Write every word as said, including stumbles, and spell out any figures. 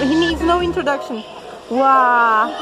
He needs no introduction. Wow.